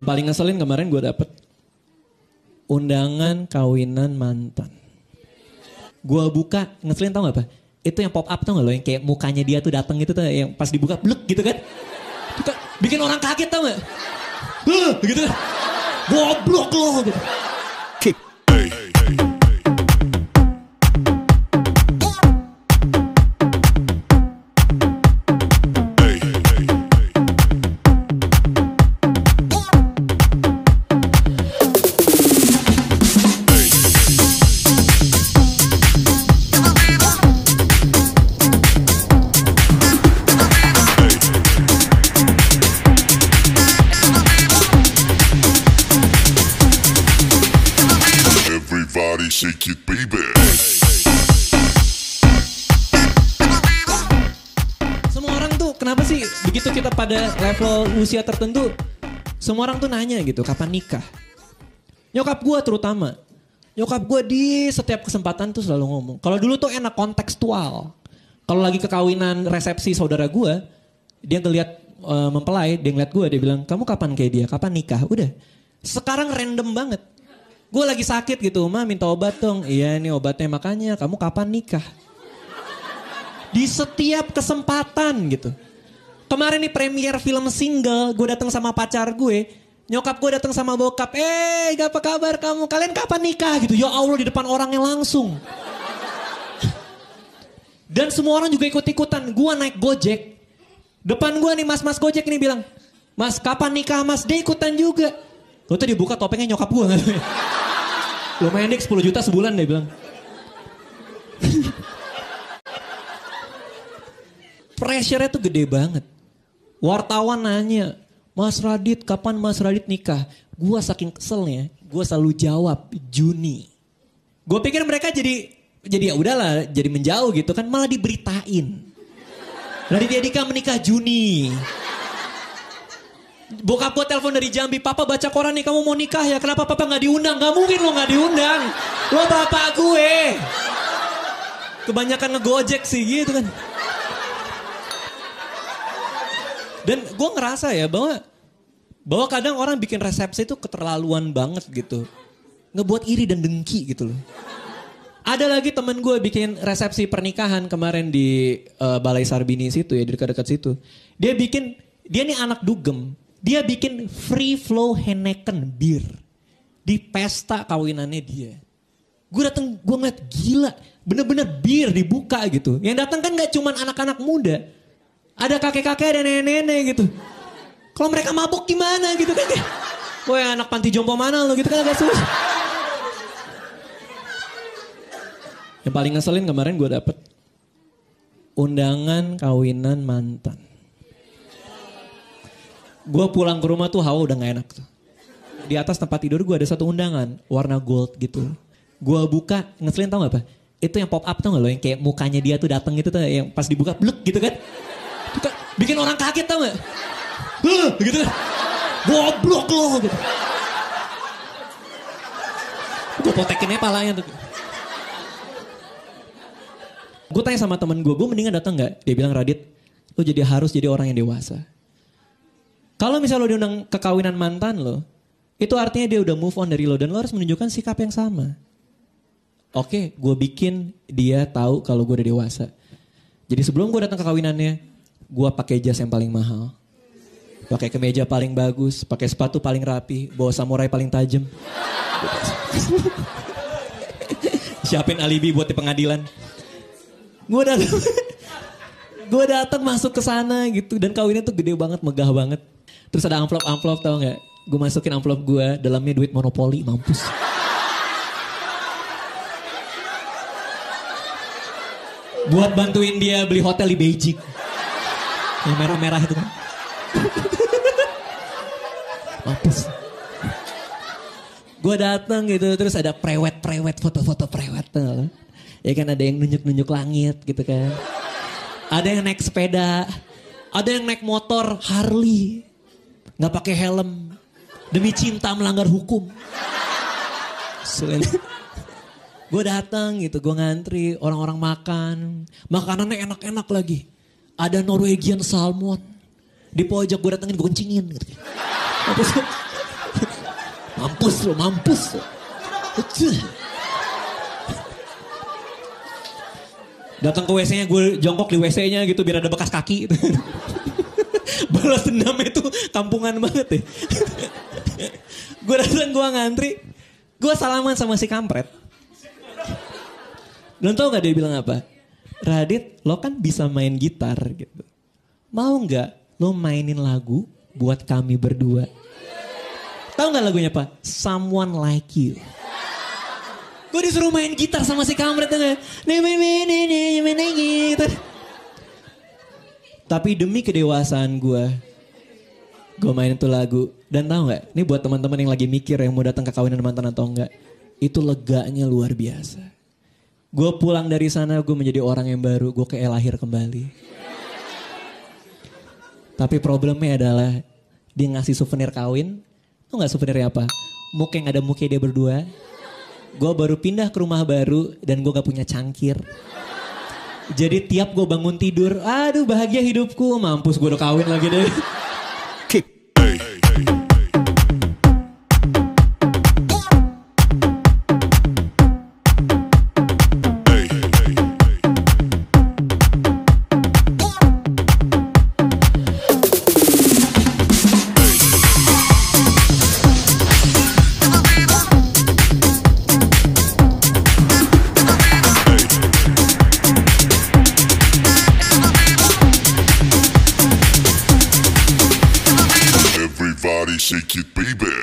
Paling ngeselin kemarin gue dapet undangan kawinan mantan. Gue buka, ngeselin tau gak apa? Itu yang pop up tau gak lo, yang kayak mukanya dia tuh dateng gitu tuh, yang pas dibuka blek gitu kan. Tuh, bikin orang kaget tau gak? Gitu kan. Goblok lo gitu. Kick. Shake it, baby. Semua orang tuh kenapa sih begitu kita pada level usia tertentu, semua orang tuh nanya gitu, kapan nikah? Nyokap gue terutama. Nyokap gue di setiap kesempatan tuh selalu ngomong. Kalau dulu tuh enak kontekstual. Kalau lagi kekawinan resepsi saudara gue, dia ngeliat mempelai, dia ngeliat gue, dia bilang, kamu kapan kayak dia? Kapan nikah? Udah. Sekarang random banget. Gue lagi sakit gitu, Ma minta obat dong. Iya ini obatnya, makanya kamu kapan nikah? Di setiap kesempatan gitu. Kemarin nih premier film single, gue datang sama pacar gue. Nyokap gue datang sama bokap. Gak apa kabar kamu? Kalian kapan nikah gitu? Ya Allah di depan orangnya langsung. Dan semua orang juga ikut-ikutan. Gue naik gojek. Depan gue nih mas-mas gojek nih bilang, Mas kapan nikah mas? Dia ikutan juga. Lo tadi buka topengnya nyokap gue gak? Lumayan dik 10 juta sebulan dia bilang. Pressure-nya tuh gede banget. Wartawan nanya, Mas Radit kapan Mas Radit nikah? Gue saking keselnya, gue selalu jawab Juni. Gue pikir mereka jadi ya udahlah, jadi menjauh gitu kan, malah diberitain. Raditya Dika menikah Juni. Bokap gue telepon dari Jambi, Papa baca koran nih kamu mau nikah ya, kenapa Papa gak diundang? Gak mungkin lo gak diundang, lo bapak gue. Kebanyakan ngegojek sih gitu kan. Dan gue ngerasa ya bahwa kadang orang bikin resepsi itu keterlaluan banget gitu. Ngebuat iri dan dengki gitu loh. Ada lagi temen gue bikin resepsi pernikahan kemarin di Balai Sarbini situ ya, di dekat-dekat situ. Dia nih anak dugem. Dia bikin free flow Heineken bir di pesta kawinannya dia. Gue dateng, gue ngeliat gila, bener-bener bir dibuka gitu. Yang datang kan gak cuman anak-anak muda, ada kakek-kakek, ada nenek-nenek gitu. Kalau mereka mabuk gimana gitu kan? Woy anak panti jompo mana lo gitu kan agak susah. Yang paling ngeselin kemarin gue dapet undangan kawinan mantan. Gue pulang ke rumah tuh hawa udah gak enak tuh. Di atas tempat tidur gue ada satu undangan warna gold gitu. Gue buka, ngeselin tau gak apa? Itu yang pop up tau gak lo, yang kayak mukanya dia tuh dateng gitu tuh, yang pas dibuka blek gitu kan. Tuh, bikin orang kaget tau gak? Gitu kan. Goblok lo gitu. Gue potekinnya palanya tuh. Gue tanya sama temen gue mendingan datang gak? Dia bilang, Radit, lo jadi harus jadi orang yang dewasa. Kalau misalnya lo diundang ke kawinan mantan lo, itu artinya dia udah move on dari lo dan lo harus menunjukkan sikap yang sama. Oke, gue bikin dia tahu kalau gue udah dewasa. Jadi sebelum gue datang ke kawinannya, gue pakai jas yang paling mahal, pakai kemeja paling bagus, pakai sepatu paling rapi, bawa samurai paling tajam, siapin alibi buat di pengadilan. Gue datang masuk ke sana gitu dan kawinnya tuh gede banget, megah banget. Terus ada amplop tau gak? Gue masukin amplop gue, dalamnya duit monopoli, mampus. Buat bantuin dia beli hotel di Beijing. Yang merah-merah itu kan. Mampus. Gue datang gitu, terus ada prewed, foto-foto prewed. Ya kan ada yang nunjuk-nunjuk langit gitu kan. Ada yang naik sepeda, ada yang naik motor Harley. Gak pakai helm. Demi cinta melanggar hukum. Gue datang gitu, gue ngantri, orang-orang makan. Makanannya enak-enak lagi. Ada Norwegian salmon. Di pojok gue datengin, gue kencingin. Gitu. mampus lo. Datang ke WC-nya, gue jongkok di WC-nya gitu biar ada bekas kaki. Balas dendamnya tuh kampungan banget ya. Gue datang, gue ngantri, gue salaman sama si kampret. Dan tau gak dia bilang apa? Radit, lo kan bisa main gitar gitu. Mau gak lo mainin lagu buat kami berdua? Tau gak lagunya apa? Someone Like You. Gue disuruh main gitar sama si kampret dengan gitar. Tapi demi kedewasaan gue mainin tuh lagu. Dan tahu nggak? Ini buat teman-teman yang lagi mikir yang mau datang ke kawinan mantan atau enggak, itu leganya luar biasa. Gue pulang dari sana gue menjadi orang yang baru. Gue kayak lahir kembali. Tapi problemnya adalah dia ngasih souvenir kawin. Tahu nggak souvenirnya apa? Mukeng, ada mukeng dia berdua. Gue baru pindah ke rumah baru dan gue gak punya cangkir. Jadi tiap gue bangun tidur, aduh bahagia hidupku, mampus gue udah kawin lagi deh. Shake it, baby.